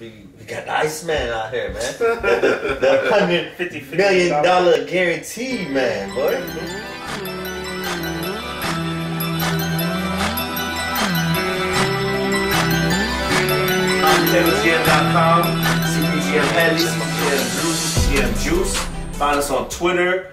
We got the Iceman out here, man. The $150 million guarantee, man, boy. CPGM.com, CPGM Headley, CPGM Juice, CPGM Juice. Find us on Twitter.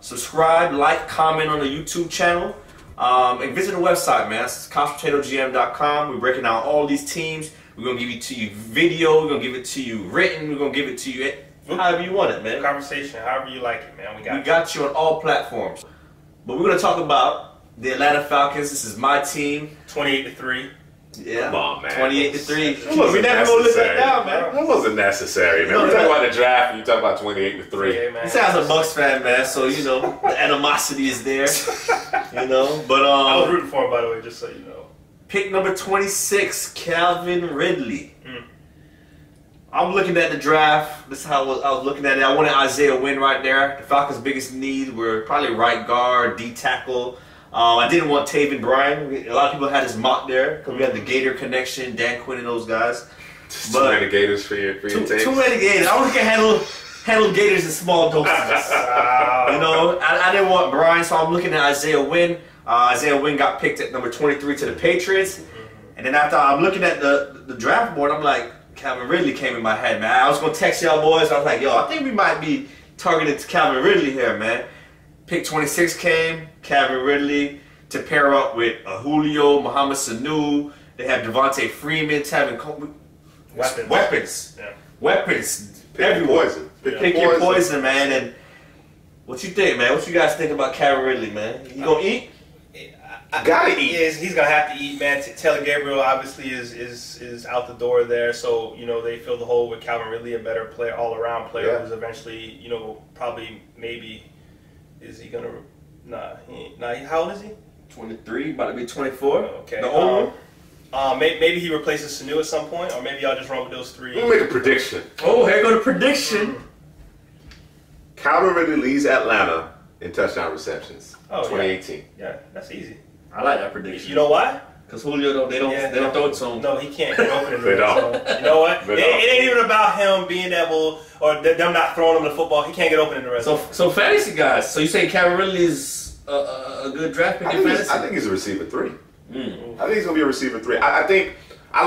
Subscribe, like, comment on the YouTube channel. And visit the website, man. It's ConsultatoGM.com. We're breaking down all these teams. We're going to give it to you video. We're going to give it to you written. We're going to give it to you however you want it, man. Conversation, however you like it, man. We got you on all platforms. But we're going to talk about the Atlanta Falcons. This is my team. 28-3. Yeah. Come on, man. 28-3. We never going to live that down, man. That wasn't necessary, man. We're talking about the draft and you talk about 28-3. Yeah, man. He sounds a Bucks fan, man, so, you know, the animosity is there. You know, but... I was rooting for him, by the way, just so you know. Pick number 26, Calvin Ridley. I'm looking at the draft. This is how I was looking at it. I wanted Isaiah Wynn right there. The Falcons' biggest need were probably right guard, D tackle. I didn't want Taven Bryan. A lot of people had his mock there because we had the Gator connection, Dan Quinn and those guys. Just but too many Gators for your team. Too many Gators. I only can handle Gators in small doses. You know, I didn't want Bryan, so I'm looking at Isaiah Wynn. Isaiah Wynn got picked at number 23 to the Patriots. And then after I'm looking at the draft board, I'm like, Calvin Ridley came in my head, man. I was going to text y'all boys. I was like, yo, I think we might be targeted to Calvin Ridley here, man. Pick 26 came, Calvin Ridley, to pair up with Julio, Muhammad Sanu. They have Devontae Freeman, Tevin Coleman. Weapons. Yeah. Weapons. Pick your poison, man. And what you think, man? What you guys think about Calvin Ridley, man? You going to eat? Gotta eat. He's gonna have to eat, man. Taylor Gabriel obviously is out the door there, so you know they fill the hole with Calvin Ridley, a better player, all around player, who's eventually, you know, probably maybe is he gonna? Nah. How old is he? 23, about to be 24. Okay. The old one. Maybe he replaces Sanu at some point, or maybe I'll just run with those three. We'll make a prediction. Oh, here go the prediction. Calvin Ridley leads Atlanta in touchdown receptions. Oh, 2018. Yeah, that's easy. I like that prediction. You know why? Because Julio they don't throw it to him. No, he can't get open in the red zone. You know what? It ain't even about him being able or them not throwing him the football. He can't get open in the red zone. So fantasy guys. So you say Calvin Ridley is a good draft pick in fantasy? I think he's a receiver 3. I think he's gonna be a receiver 3. I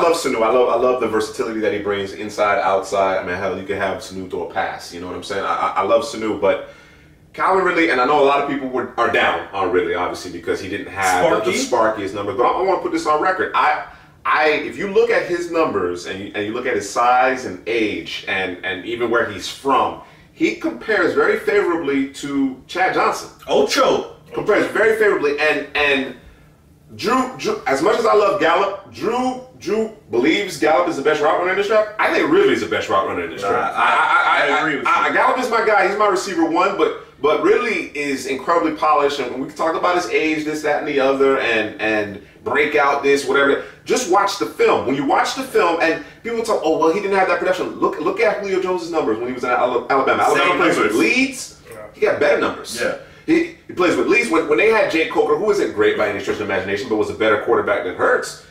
love Sanu. I love the versatility that he brings inside, outside. I mean, hell, you can have Sanu throw a pass. You know what I'm saying? I love Sanu, but Calvin Ridley, and I know a lot of people are down on Ridley, obviously, because he didn't have the sparkiest numbers. But I want to put this on record. If you look at his numbers and you look at his size and age and even where he's from, he compares very favorably to Chad Johnson. Ocho compares very favorably, and Drew. As much as I love Gallup, Drew believes Gallup is the best route runner in this draft. I think Ridley is the best route runner in this draft. I agree with you. Gallup is my guy. He's my receiver 1, but Ridley is incredibly polished, and we can talk about his age, this, that, and the other, and breakout this, whatever. Just watch the film. When you watch the film, and people talk, oh, well, he didn't have that production. Look at Julio Jones' numbers when he was in Alabama. Alabama plays with Leeds. He got better numbers. Yeah. He plays with Leeds. When they had Jake Coker, who isn't great by any stretch of imagination, but was a better quarterback than Hurts,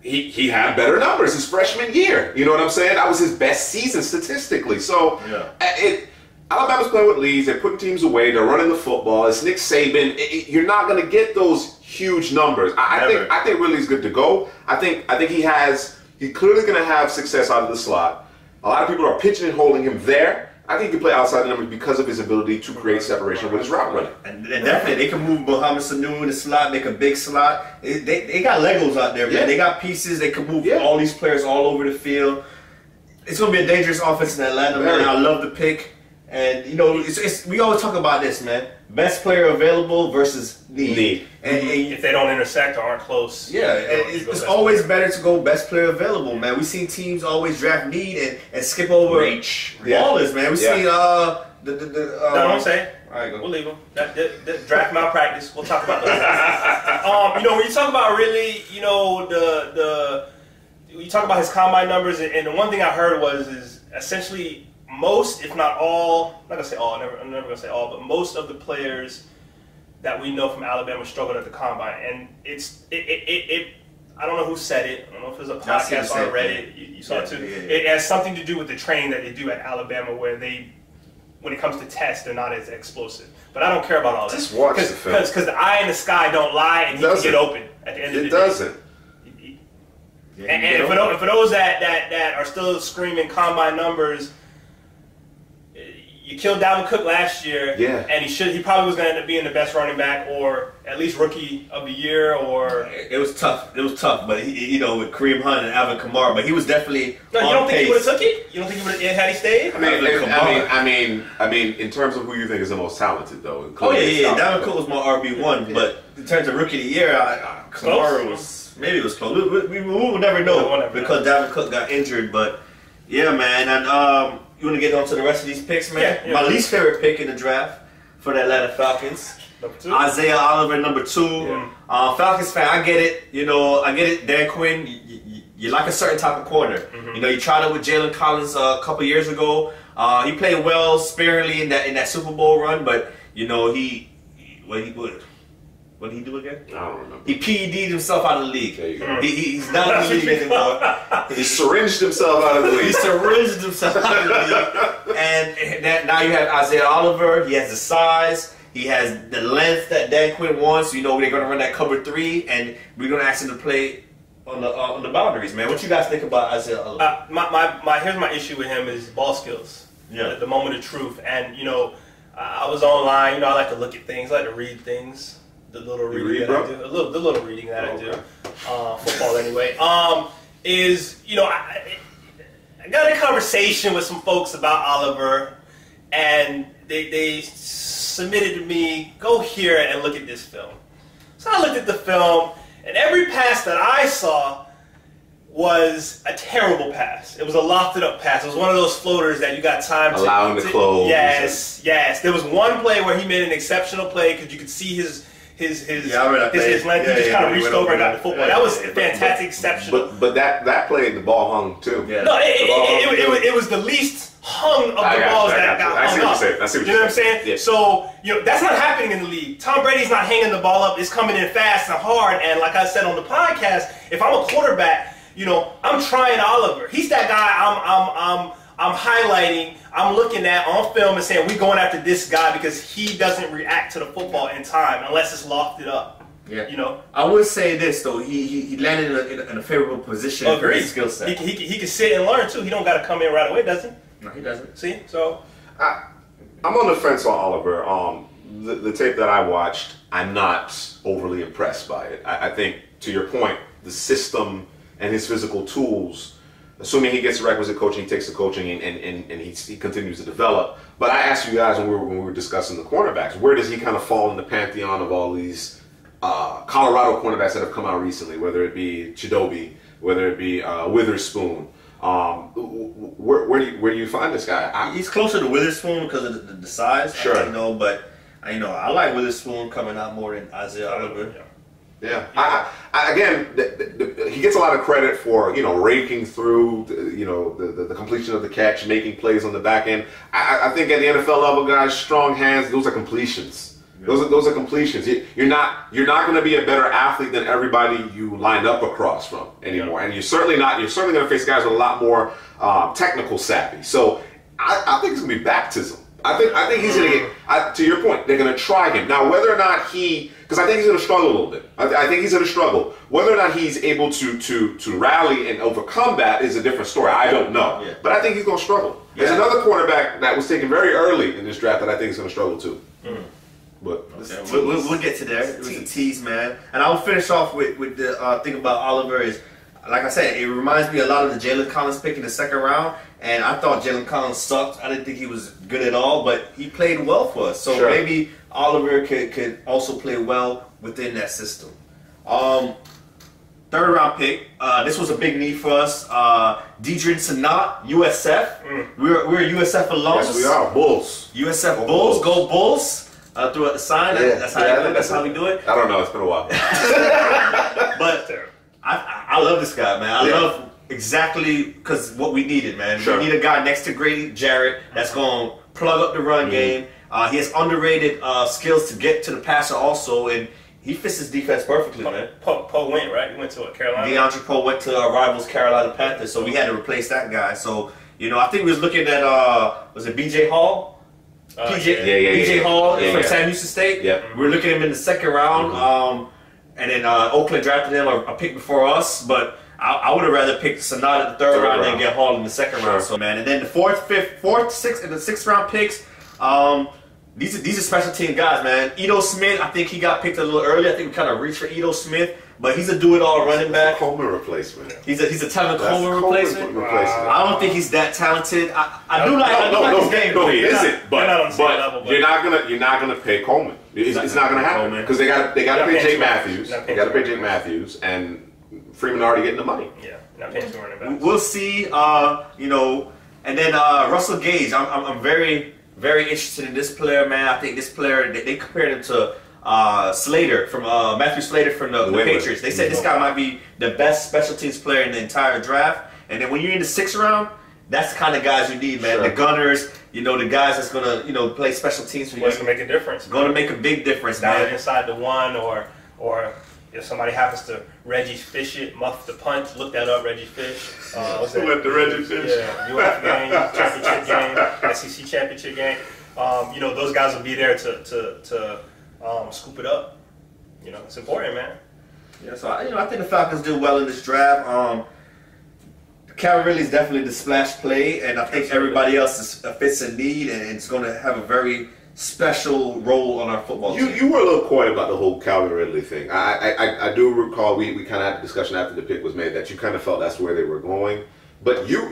he had better numbers his freshman year. You know what I'm saying? That was his best season statistically. So, yeah. Alabama's playing with leads. They're putting teams away. They're running the football. It's Nick Saban. You're not going to get those huge numbers. I think Ridley's good to go. I think he's clearly going to have success out of the slot. A lot of people are pitching and holding him there. I think he can play outside the numbers because of his ability to create separation with his route running. And definitely, they can move Muhammad Sanu in the slot, make a big slot. They got Legos out there, man. Yeah. They got pieces. They can move all these players all over the field. It's going to be a dangerous offense in Atlanta, man. I love the pick. And, you know, we always talk about this, man. Best player available versus need. And if they don't intersect or aren't close. Yeah, it's always better to go best player available, man. We've seen teams always draft need and skip over ballers, man. We've seen don't say. All right, go. We'll leave them. That draft malpractice. We'll talk about those. You know, when you talk about really, you know, you talk about his combine numbers, and the one thing I heard is essentially – most, if not all, I'm not going to say all, I'm never going to say all, but most of the players that we know from Alabama struggled at the combine. And I don't know who said it. I don't know if it was a podcast or Reddit. You saw it too. It has something to do with the training that they do at Alabama, where they, when it comes to tests, they're not as explosive. But I don't care about all that. Just watch the film. Because the eye in the sky don't lie, and you can get open at the end of the day. It doesn't. And for those that are still screaming combine numbers, you killed Dalvin Cook last year, and he probably was going to end up being the best running back, or at least rookie of the year, or it was tough. It was tough, but he, you know, with Kareem Hunt and Alvin Kamara, but he was definitely on pace. You don't think he would have took it? You don't think he would have had he stayed? I mean, in terms of who you think is the most talented, though. Oh Dalvin Cook was my RB1, but in terms of rookie of the year, Kamara was maybe close. We will never know because Dalvin Cook got injured. But yeah, man, and you want to get on to the rest of these picks, man? Yeah, my least favorite pick in the draft for the Atlanta Falcons. Isaiah Oliver, number 2. Yeah. Falcons fan, I get it. You know, I get it. Dan Quinn, you like a certain type of corner. You know, you tried it with Jalen Collins a couple years ago. He played well sparingly in that Super Bowl run, but you know what did he do again? I don't remember. He PED'd himself out of the league. There you go. He's not in the league anymore. He syringed himself out of the league. And now you have Isaiah Oliver. He has the size. He has the length that Dan Quinn wants. You know they're going to run that cover 3, and we're going to ask him to play on the boundaries, man. What you guys think about Isaiah Oliver? Here's my issue with him is ball skills. Yeah. The moment of truth. And, you know, I was online. You know, I like to look at things. I like to read things. The little reading that I do, football anyway, is, you know, I got in a conversation with some folks about Oliver, and they submitted to me, go here and look at this film. So I looked at the film, and every pass that I saw was a terrible pass. It was a lofted up pass. It was one of those floaters that you got time to allow him to close. Yes. There was one play where he made an exceptional play because you could see his length, he just kind of reached over and got the football. That was fantastic, exceptional. But that play, the ball hung too. Yeah. No, it was the least hung of the balls that got hung up. You know what I'm saying? Yeah. So, you know, that's not happening in the league. Tom Brady's not hanging the ball up. It's coming in fast and hard. And like I said on the podcast, if I'm a quarterback, you know, I'm trying Oliver. He's that guy I'm highlighting, I'm looking at on film and saying, we're going after this guy because he doesn't react to the football in time unless it's lofted up. Yeah. You know? I would say this, though. He landed in a favorable position for his skill set. He can sit and learn, too. He don't got to come in right away, does he? No, he doesn't. See? So? I'm on the fence on Oliver. The tape that I watched, I'm not overly impressed by it. I think, to your point, the system and his physical tools, assuming he gets the requisite coaching, he takes the coaching, and he continues to develop. But I asked you guys when we were discussing the cornerbacks, where does he kind of fall in the pantheon of all these Colorado cornerbacks that have come out recently, whether it be Chidobe, whether it be Witherspoon? Where do you find this guy? He's closer to Witherspoon because of the size. Sure. I don't know, but you know, I like Witherspoon coming out more than Isaiah Oliver. Yeah. Yeah, he gets a lot of credit for, you know, raking through, you know, the completion of the catch, making plays on the back end. I think at the NFL level, guys, strong hands, those are completions. Those are completions. You're not going to be a better athlete than everybody you line up across from anymore, and you're certainly going to face guys with a lot more technical savvy. So I think it's going to be baptism. I think he's going to get, to your point, they're going to try him. Now, whether or not he, because I think he's going to struggle a little bit. I think he's going to struggle. Whether or not he's able to rally and overcome that is a different story. I don't know. Yeah. But I think he's going to struggle. Yeah. There's another quarterback that was taken very early in this draft that I think is going to struggle too. But okay. We'll get to there. It was a tease, man. And I'll finish off with the thing about Oliver is, like I said, it reminds me a lot of the Jalen Collins pick in the 2nd round, and I thought Jalen Collins sucked. I didn't think he was good at all, but he played well for us. So maybe Oliver could also play well within that system. 3rd round pick. This was a big need for us. Deadrin Senat, USF. We're USF alums. Yes, we are. Bulls. USF Bulls. Go Bulls. Through a sign. Yeah. That's how we do it. I don't know. It's been a while. But I love this guy, man. I love exactly because what we needed, man. We need a guy next to Grady Jarrett that's going to plug up the run game. He has underrated skills to get to the passer also, and He fits his defense perfectly, man. Poe went, right? He went to what, Carolina? DeAndre Poe went to our rivals, Carolina Panthers, so we had to replace that guy. So, you know, I think we was looking at, was it B.J. Hall? B.J. Hall from Sam Houston State. Yeah. We were looking at him in the second round, and then Oakland drafted him a pick before us, but I would have rather picked Senat in the third round than get Hall in the second round. So, man, and then the fourth, fifth, sixth round picks, these are special team guys, man. Ito Smith, I think he got picked a little early. I think we kind of reached for Ito Smith, but he's a do-it-all running back. Coleman replacement. He's a Tevin Coleman replacement. I don't think he's that talented. You're not gonna pay Coleman. It's not gonna happen because they gotta pay Jake Matthews. They gotta pay Jake Matthews, and Freeman already getting the money. Yeah, not paying two running backs. We'll see. You know, and then Russell Gage. I'm very, very interested in this player, man. I think this player, they compared him to Slater, from Matthew Slater from the Patriots. They said this guy might be the best special teams player in the entire draft. And then when you're in the sixth round, that's the kind of guys you need, man. Sure. The gunners, you know, the guys that's going to, you know, play special teams for you. Well, it's going to make a difference. Going to make a big difference, man. Inside the one, or if somebody happens to Reggie Fish it, muff the punt, look that up, Reggie Fish. With the Reggie Fish. Yeah, UF game, championship game, SEC championship game. You know, those guys will be there to scoop it up. You know, it's important, man. Yeah, so, you know, I think the Falcons did well in this draft. Calvin Ridley is definitely the splash play, and I think everybody else fits in need, and it's going to have a very special role on our football team. You were a little coy about the whole Calvin Ridley thing. I do recall we kind of had a discussion after the pick was made that you kind of felt that's where they were going. But you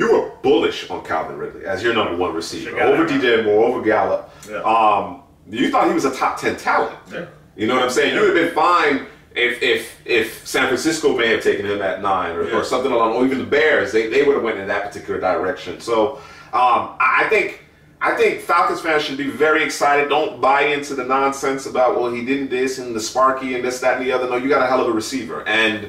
were bullish on Calvin Ridley as your #1 receiver. Over DJ Moore, over Gallup. Yeah. You thought he was a top 10 talent. Yeah. You know what I'm saying? Yeah. You would have been fine if San Francisco may have taken him at 9 or something along, or even the Bears, they would have went in that particular direction. So I think Falcons fans should be very excited. Don't buy into the nonsense about, well, he didn't this and the Sparky and this, that, and the other. No, you got a hell of a receiver. And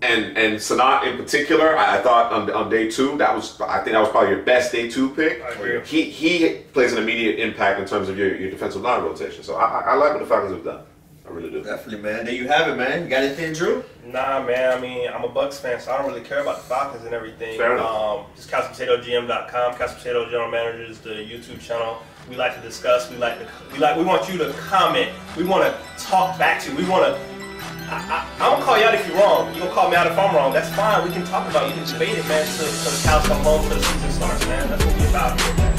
Senat in particular, I thought on day 2, I think that was probably your best day 2 pick. I agree. He plays an immediate impact in terms of your defensive line rotation. So I like what the Falcons have done. I really do. Definitely, man. There you have it, man. You got anything, Drew? Nah, man. I mean, I'm a Bucks fan, so I don't really care about the Falcons and everything. Fair enough. Just CouchPotatoGM.com. Couch Potato General Manager is the YouTube channel. We like to discuss. We want you to comment. We want to talk back to you. We want to. I don't call you out if you're wrong. You don't call me out if I'm wrong. That's fine. We can talk about it. You can debate it, man. So the cows come home, so the season starts, man. That's what we're about here, man.